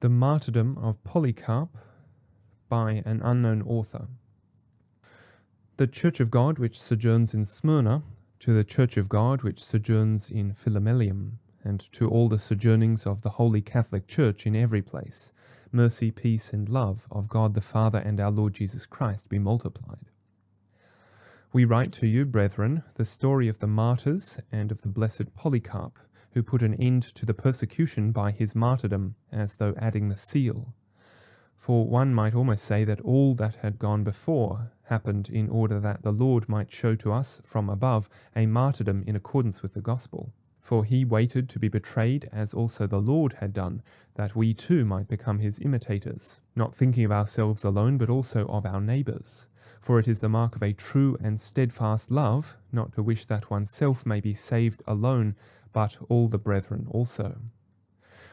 The martyrdom of Polycarp by an unknown author. The Church of God which sojourns in Smyrna, to the Church of God which sojourns in Philomelium, and to all the sojournings of the Holy Catholic Church in every place, mercy, peace, and love of God the Father and our Lord Jesus Christ be multiplied. We write to you, brethren, the story of the martyrs and of the blessed Polycarp, who put an end to the persecution by his martyrdom, as though adding the seal. For one might almost say that all that had gone before happened in order that the Lord might show to us from above a martyrdom in accordance with the gospel. For he waited to be betrayed, as also the Lord had done, that we too might become his imitators, not thinking of ourselves alone, but also of our neighbours. For it is the mark of a true and steadfast love, not to wish that oneself may be saved alone, but all the brethren also.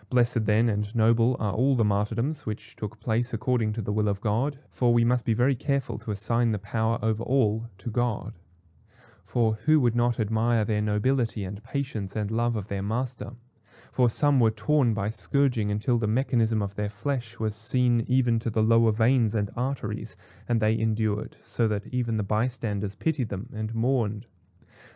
Blessed then and noble are all the martyrdoms which took place according to the will of God, for we must be very careful to assign the power over all to God. For who would not admire their nobility and patience and love of their master? For some were torn by scourging until the mechanism of their flesh was seen even to the lower veins and arteries, and they endured, so that even the bystanders pitied them and mourned.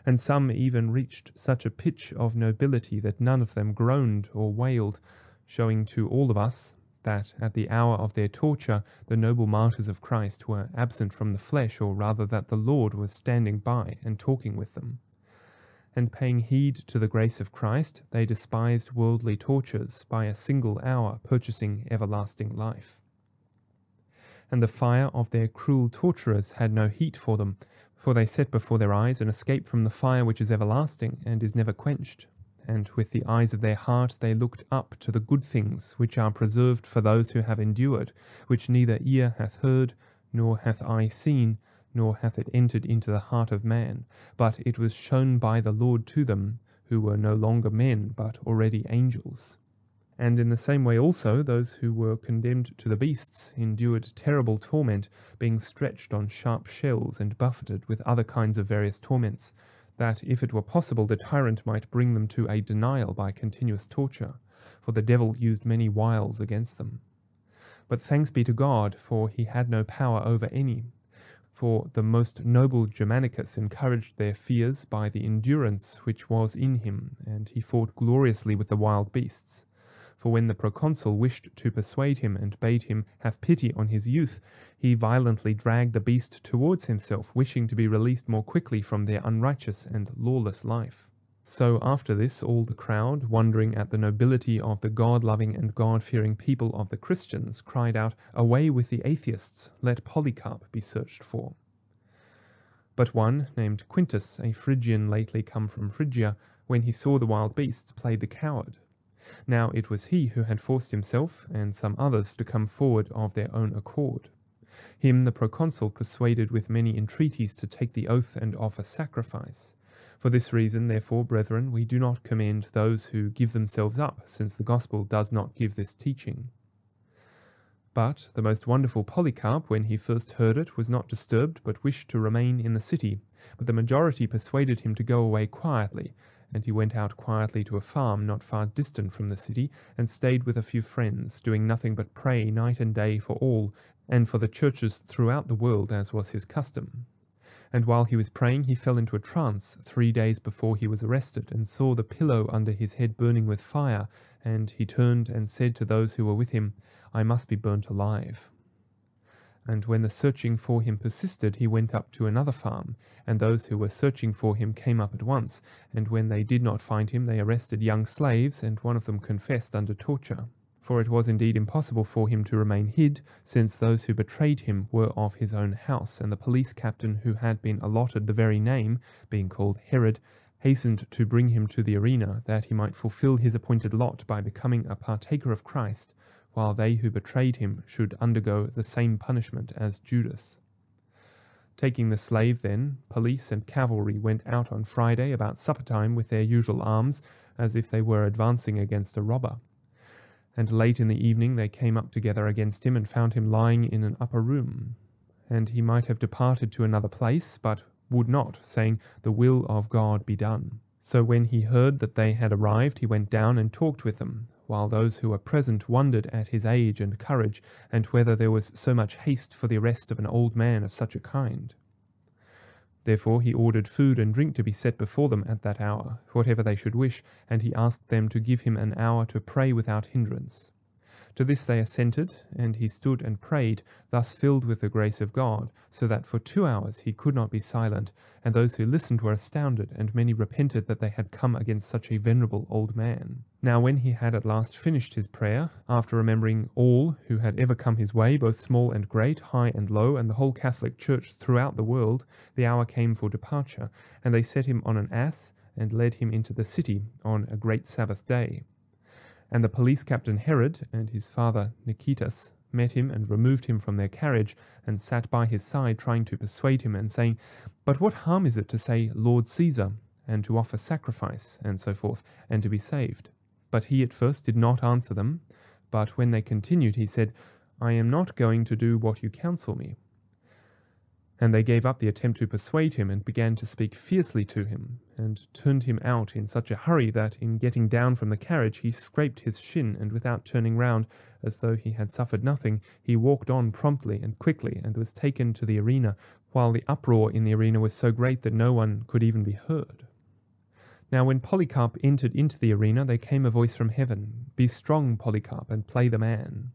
And some even reached such a pitch of nobility that none of them groaned or wailed, showing to all of us that at the hour of their torture the noble martyrs of Christ were absent from the flesh, or rather that the Lord was standing by and talking with them. And paying heed to the grace of Christ, they despised worldly tortures, by a single hour purchasing everlasting life. And the fire of their cruel torturers had no heat for them, for they set before their eyes an escape from the fire which is everlasting and is never quenched. And with the eyes of their heart they looked up to the good things which are preserved for those who have endured, which neither ear hath heard, nor hath eye seen, nor hath it entered into the heart of man, but it was shown by the Lord to them, who were no longer men, but already angels. And in the same way also those who were condemned to the beasts endured terrible torment, being stretched on sharp shells and buffeted with other kinds of various torments, that if it were possible the tyrant might bring them to a denial by continuous torture, for the devil used many wiles against them. But thanks be to God, for he had no power over any. For the most noble Germanicus encouraged their fears by the endurance which was in him, and he fought gloriously with the wild beasts. For when the proconsul wished to persuade him and bade him have pity on his youth, he violently dragged the beast towards himself, wishing to be released more quickly from their unrighteous and lawless life. So after this all the crowd, wondering at the nobility of the God-loving and God-fearing people of the Christians, cried out, "Away with the atheists, let Polycarp be searched for." But one, named Quintus, a Phrygian lately come from Phrygia, when he saw the wild beasts, played the coward. Now it was he who had forced himself and some others to come forward of their own accord. Him the proconsul persuaded with many entreaties to take the oath and offer sacrifice. For this reason, therefore, brethren, we do not commend those who give themselves up, since the gospel does not give this teaching. But the most wonderful Polycarp, when he first heard it, was not disturbed, but wished to remain in the city. But the majority persuaded him to go away quietly, and he went out quietly to a farm not far distant from the city, and stayed with a few friends, doing nothing but pray night and day for all, and for the churches throughout the world, as was his custom. And while he was praying he fell into a trance 3 days before he was arrested, and saw the pillow under his head burning with fire, and he turned and said to those who were with him, "I must be burnt alive." And when the searching for him persisted, he went up to another farm, and those who were searching for him came up at once, and when they did not find him they arrested young slaves, and one of them confessed under torture. For it was indeed impossible for him to remain hid, since those who betrayed him were of his own house, and the police captain who had been allotted the very name, being called Herod, hastened to bring him to the arena, that he might fulfill his appointed lot by becoming a partaker of Christ, while they who betrayed him should undergo the same punishment as Judas. Taking the slave then, police and cavalry went out on Friday about supper time with their usual arms, as if they were advancing against a robber. And late in the evening they came up together against him, and found him lying in an upper room. And he might have departed to another place, but would not, saying, "The will of God be done." So when he heard that they had arrived, he went down and talked with them, while those who were present wondered at his age and courage, and whether there was so much haste for the arrest of an old man of such a kind. Therefore he ordered food and drink to be set before them at that hour, whatever they should wish, and he asked them to give him an hour to pray without hindrance. To this they assented, and he stood and prayed, thus filled with the grace of God, so that for 2 hours he could not be silent, and those who listened were astounded, and many repented that they had come against such a venerable old man. Now when he had at last finished his prayer, after remembering all who had ever come his way, both small and great, high and low, and the whole Catholic Church throughout the world, the hour came for departure, and they set him on an ass, and led him into the city on a great Sabbath day. And the police captain Herod and his father Nikitas met him and removed him from their carriage and sat by his side trying to persuade him and saying, "But what harm is it to say, 'Lord Caesar,' and to offer sacrifice," and so forth, and to be saved? But he at first did not answer them, but when they continued he said, "I am not going to do what you counsel me." And they gave up the attempt to persuade him, and began to speak fiercely to him, and turned him out in such a hurry that in getting down from the carriage he scraped his shin, and without turning round, as though he had suffered nothing, he walked on promptly and quickly, and was taken to the arena, while the uproar in the arena was so great that no one could even be heard. Now when Polycarp entered into the arena, there came a voice from heaven, "Be strong, Polycarp, and play the man."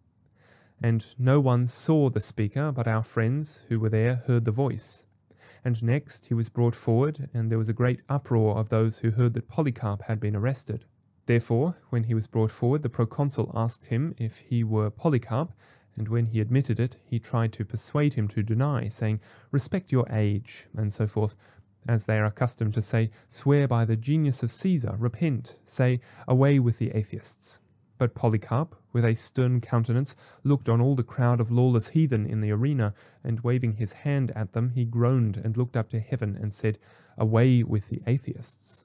And no one saw the speaker, but our friends who were there heard the voice. And next he was brought forward, and there was a great uproar of those who heard that Polycarp had been arrested. Therefore, when he was brought forward, the proconsul asked him if he were Polycarp, and when he admitted it, he tried to persuade him to deny, saying, "Respect your age," and so forth, as they are accustomed to say, "Swear by the genius of Caesar, repent, say, 'Away with the atheists.'" But Polycarp, with a stern countenance, looked on all the crowd of lawless heathen in the arena, and waving his hand at them, he groaned and looked up to heaven and said, "Away with the atheists."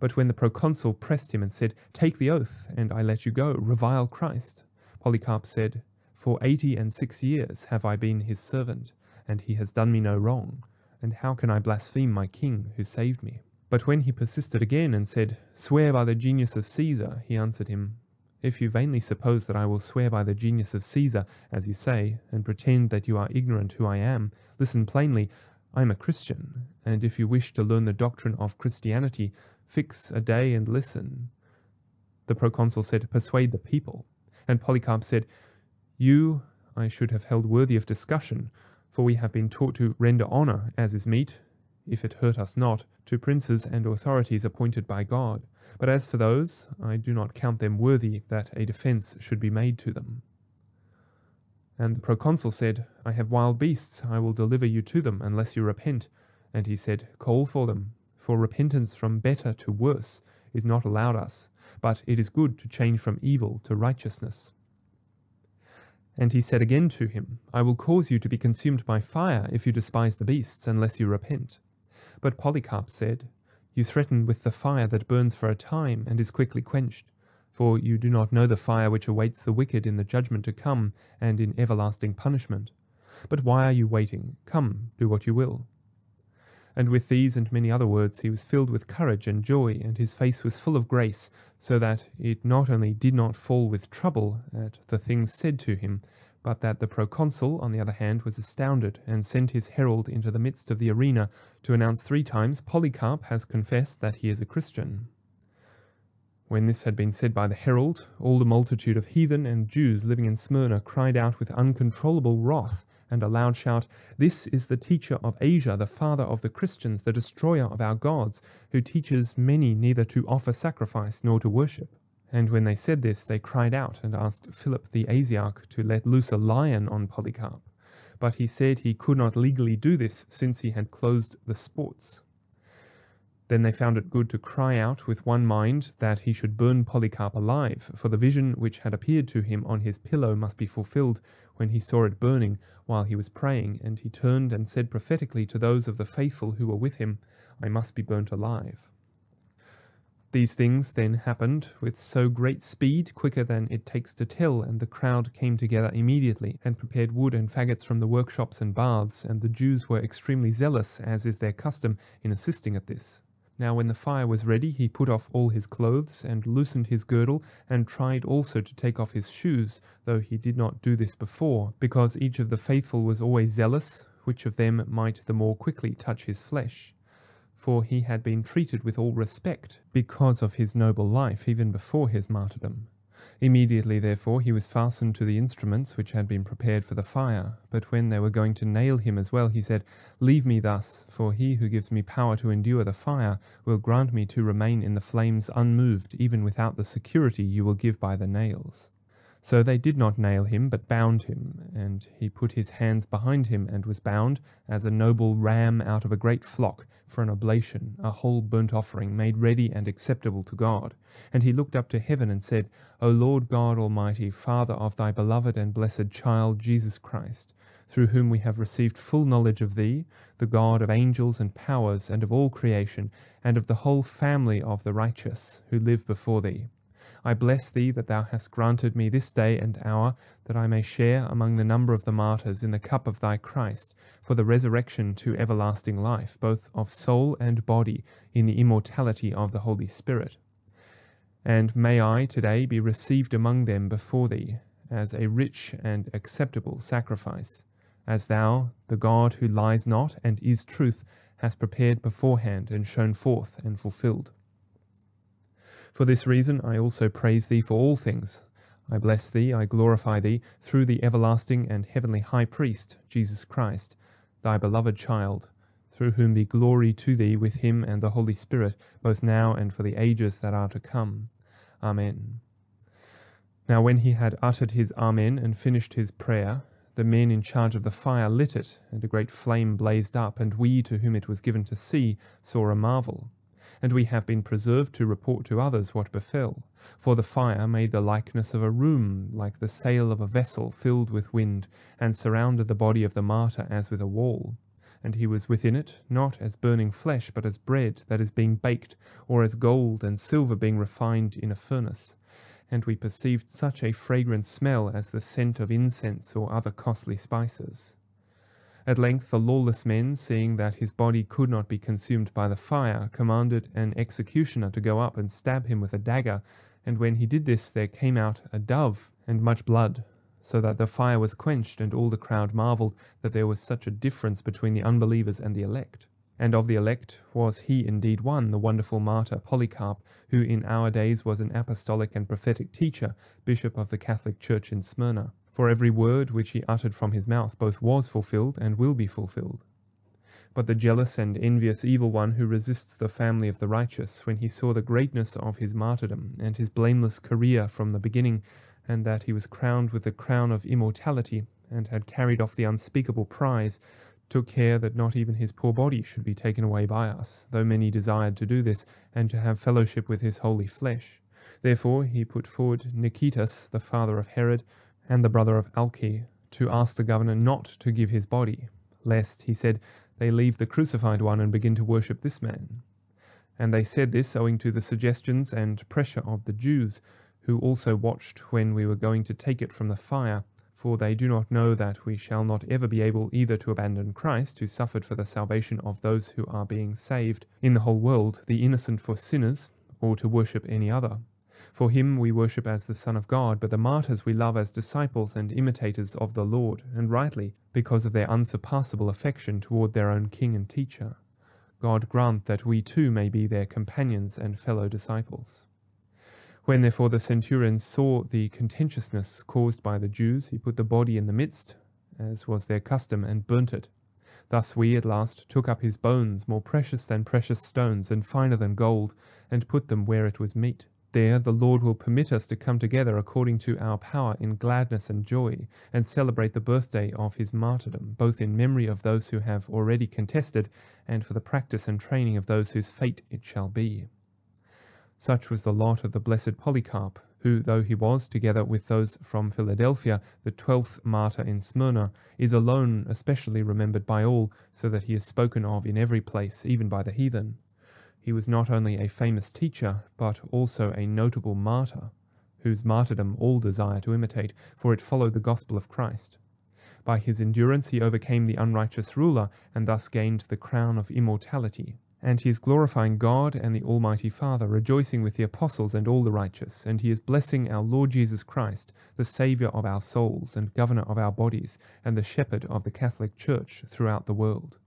But when the proconsul pressed him and said, "Take the oath, and I let you go, revile Christ," Polycarp said, "For 86 years have I been his servant, and he has done me no wrong, and how can I blaspheme my king who saved me?" But when he persisted again and said, "Swear by the genius of Caesar," he answered him, "If you vainly suppose that I will swear by the genius of Caesar, as you say, and pretend that you are ignorant who I am, listen plainly, I am a Christian, and if you wish to learn the doctrine of Christianity, fix a day and listen." The proconsul said, "Persuade the people." And Polycarp said, "You I should have held worthy of discussion, for we have been taught to render honour, as is meet, if it hurt us not, to princes and authorities appointed by God. But as for those, I do not count them worthy that a defence should be made to them." And the proconsul said, "I have wild beasts, I will deliver you to them unless you repent." And he said, "Call for them, for repentance from better to worse is not allowed us, but it is good to change from evil to righteousness." And he said again to him, "I will cause you to be consumed by fire if you despise the beasts unless you repent." But Polycarp said, "You threaten with the fire that burns for a time and is quickly quenched, for you do not know the fire which awaits the wicked in the judgment to come and in everlasting punishment. But why are you waiting? Come, do what you will." And with these and many other words he was filled with courage and joy, and his face was full of grace, so that it not only did not fall with trouble at the things said to him, but that the proconsul, on the other hand, was astounded, and sent his herald into the midst of the arena to announce 3 times, "Polycarp has confessed that he is a Christian." When this had been said by the herald, all the multitude of heathen and Jews living in Smyrna cried out with uncontrollable wrath, and a loud shout, "This is the teacher of Asia, the father of the Christians, the destroyer of our gods, who teaches many neither to offer sacrifice nor to worship." And when they said this, they cried out and asked Philip the Asiarch to let loose a lion on Polycarp. But he said he could not legally do this, since he had closed the sports. Then they found it good to cry out with one mind that he should burn Polycarp alive, for the vision which had appeared to him on his pillow must be fulfilled, when he saw it burning while he was praying, and he turned and said prophetically to those of the faithful who were with him, "I must be burnt alive." These things then happened with so great speed, quicker than it takes to tell, and the crowd came together immediately, and prepared wood and faggots from the workshops and baths, and the Jews were extremely zealous, as is their custom, in assisting at this. Now when the fire was ready, he put off all his clothes, and loosened his girdle, and tried also to take off his shoes, though he did not do this before, because each of the faithful was always zealous, which of them might the more quickly touch his flesh. For he had been treated with all respect, because of his noble life, even before his martyrdom. Immediately, therefore, he was fastened to the instruments which had been prepared for the fire. But when they were going to nail him as well, he said, "Leave me thus, for he who gives me power to endure the fire will grant me to remain in the flames unmoved, even without the security you will give by the nails." So they did not nail him, but bound him, and he put his hands behind him and was bound, as a noble ram out of a great flock, for an oblation, a whole burnt offering made ready and acceptable to God. And he looked up to heaven and said, "O Lord God Almighty, Father of thy beloved and blessed child Jesus Christ, through whom we have received full knowledge of thee, the God of angels and powers and of all creation, and of the whole family of the righteous who live before thee. I bless thee that thou hast granted me this day and hour, that I may share among the number of the martyrs in the cup of thy Christ, for the resurrection to everlasting life, both of soul and body, in the immortality of the Holy Spirit. And may I today be received among them before thee, as a rich and acceptable sacrifice, as thou, the God who lies not and is truth, hast prepared beforehand and shown forth and fulfilled. For this reason I also praise thee for all things. I bless thee, I glorify thee, through the everlasting and heavenly high priest, Jesus Christ, thy beloved child, through whom be glory to thee with him and the Holy Spirit, both now and for the ages that are to come. Amen." Now when he had uttered his Amen and finished his prayer, the men in charge of the fire lit it, and a great flame blazed up, and we, to whom it was given to see, saw a marvel. And we have been preserved to report to others what befell. For the fire made the likeness of a room, like the sail of a vessel filled with wind, and surrounded the body of the martyr as with a wall. And he was within it, not as burning flesh, but as bread that is being baked, or as gold and silver being refined in a furnace. And we perceived such a fragrant smell as the scent of incense or other costly spices. At length the lawless men, seeing that his body could not be consumed by the fire, commanded an executioner to go up and stab him with a dagger, and when he did this there came out a dove and much blood, so that the fire was quenched, and all the crowd marvelled that there was such a difference between the unbelievers and the elect. And of the elect was he indeed one, the wonderful martyr Polycarp, who in our days was an apostolic and prophetic teacher, bishop of the Catholic Church in Smyrna. For every word which he uttered from his mouth both was fulfilled and will be fulfilled. But the jealous and envious evil one, who resists the family of the righteous, when he saw the greatness of his martyrdom and his blameless career from the beginning, and that he was crowned with the crown of immortality and had carried off the unspeakable prize, took care that not even his poor body should be taken away by us, though many desired to do this and to have fellowship with his holy flesh. Therefore he put forward Nikitas, the father of Herod, and the brother of Alki, to ask the governor not to give his body, lest, he said, they leave the crucified one and begin to worship this man. And they said this owing to the suggestions and pressure of the Jews, who also watched when we were going to take it from the fire, for they do not know that we shall not ever be able either to abandon Christ, who suffered for the salvation of those who are being saved in the whole world, the innocent for sinners, or to worship any other. For him we worship as the Son of God, but the martyrs we love as disciples and imitators of the Lord, and rightly, because of their unsurpassable affection toward their own King and Teacher. God grant that we too may be their companions and fellow disciples. When therefore the centurion saw the contentiousness caused by the Jews, he put the body in the midst, as was their custom, and burnt it. Thus we at last took up his bones, more precious than precious stones, and finer than gold, and put them where it was meet. There the Lord will permit us to come together according to our power in gladness and joy, and celebrate the birthday of his martyrdom, both in memory of those who have already contested, and for the practice and training of those whose fate it shall be. Such was the lot of the blessed Polycarp, who, though he was, together with those from Philadelphia, the 12th martyr in Smyrna, is alone especially remembered by all, so that he is spoken of in every place, even by the heathen. He was not only a famous teacher, but also a notable martyr, whose martyrdom all desire to imitate, for it followed the gospel of Christ. By his endurance he overcame the unrighteous ruler, and thus gained the crown of immortality. And he is glorifying God and the Almighty Father, rejoicing with the apostles and all the righteous, and he is blessing our Lord Jesus Christ, the Saviour of our souls and Governor of our bodies, and the Shepherd of the Catholic Church throughout the world.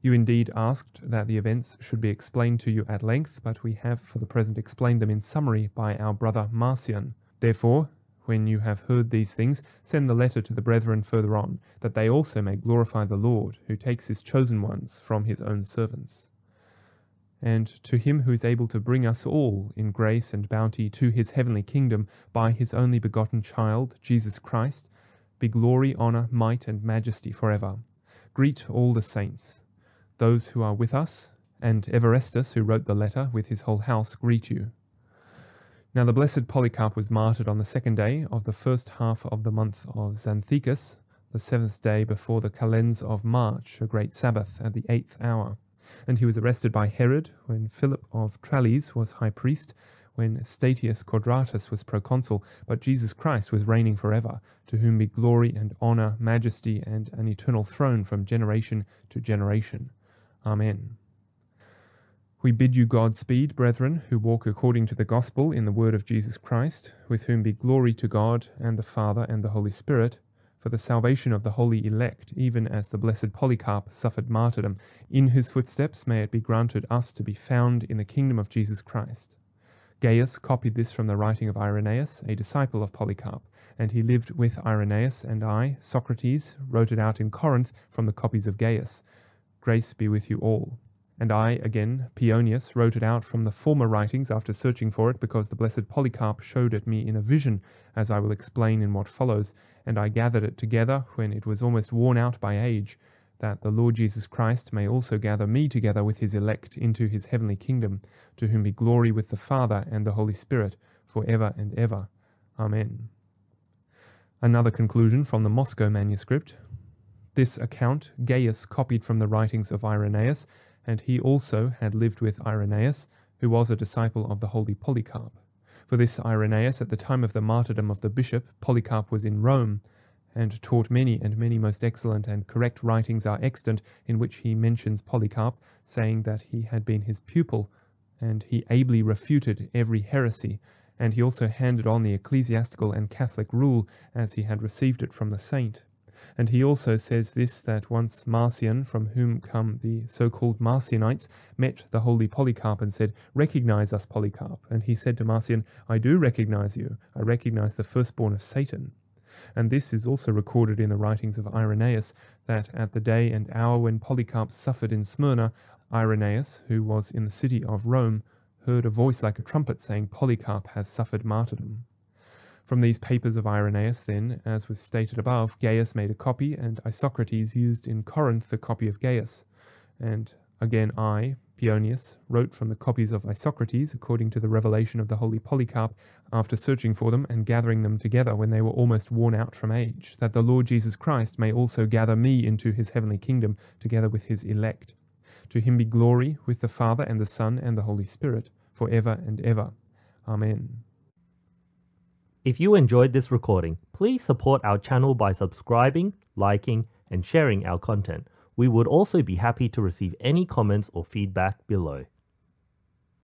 You indeed asked that the events should be explained to you at length, but we have for the present explained them in summary by our brother Marcion. Therefore, when you have heard these things, send the letter to the brethren further on, that they also may glorify the Lord, who takes his chosen ones from his own servants. And to him who is able to bring us all in grace and bounty to his heavenly kingdom by his only begotten child, Jesus Christ, be glory, honour, might, and majesty forever. Greet all the saints. Those who are with us, and Evaristus, who wrote the letter, with his whole house, greet you. Now the blessed Polycarp was martyred on the second day of the first half of the month of Xanthicus, the seventh day before the calends of March, a great Sabbath, at the 8th hour. And he was arrested by Herod when Philip of Tralles was high priest, when Statius Quadratus was proconsul, but Jesus Christ was reigning forever, to whom be glory and honour, majesty, and an eternal throne from generation to generation. Amen. We bid you Godspeed, brethren, who walk according to the gospel in the word of Jesus Christ, with whom be glory to God and the Father and the Holy Spirit, for the salvation of the holy elect, even as the blessed Polycarp suffered martyrdom, in whose footsteps may it be granted us to be found in the kingdom of Jesus Christ. Gaius copied this from the writing of Irenaeus, a disciple of Polycarp, and he lived with Irenaeus, and I, Socrates, wrote it out in Corinth from the copies of Gaius. Grace be with you all. And I, again, Pionius, wrote it out from the former writings after searching for it, because the blessed Polycarp showed it me in a vision, as I will explain in what follows, and I gathered it together when it was almost worn out by age, that the Lord Jesus Christ may also gather me together with his elect into his heavenly kingdom, to whom be glory with the Father and the Holy Spirit, for ever and ever. Amen. Another conclusion from the Moscow manuscript. This account Gaius copied from the writings of Irenaeus, and he also had lived with Irenaeus, who was a disciple of the holy Polycarp. For this Irenaeus, at the time of the martyrdom of the bishop, Polycarp was in Rome, and taught many, and many most excellent and correct writings are extant, in which he mentions Polycarp, saying that he had been his pupil, and he ably refuted every heresy, and he also handed on the ecclesiastical and Catholic rule, as he had received it from the saint. And he also says this, that once Marcion, from whom come the so-called Marcionites, met the holy Polycarp and said, "Recognize us, Polycarp." And he said to Marcion, "I do recognize you. I recognize the firstborn of Satan." And this is also recorded in the writings of Irenaeus, that at the day and hour when Polycarp suffered in Smyrna, Irenaeus, who was in the city of Rome, heard a voice like a trumpet saying, "Polycarp has suffered martyrdom." From these papers of Irenaeus, then, as was stated above, Gaius made a copy, and Isocrates used in Corinth the copy of Gaius. And again I, Pionius, wrote from the copies of Isocrates, according to the revelation of the holy Polycarp, after searching for them and gathering them together when they were almost worn out from age, that the Lord Jesus Christ may also gather me into his heavenly kingdom, together with his elect. To him be glory with the Father and the Son and the Holy Spirit, for ever and ever. Amen. If you enjoyed this recording, please support our channel by subscribing, liking, and sharing our content. We would also be happy to receive any comments or feedback below.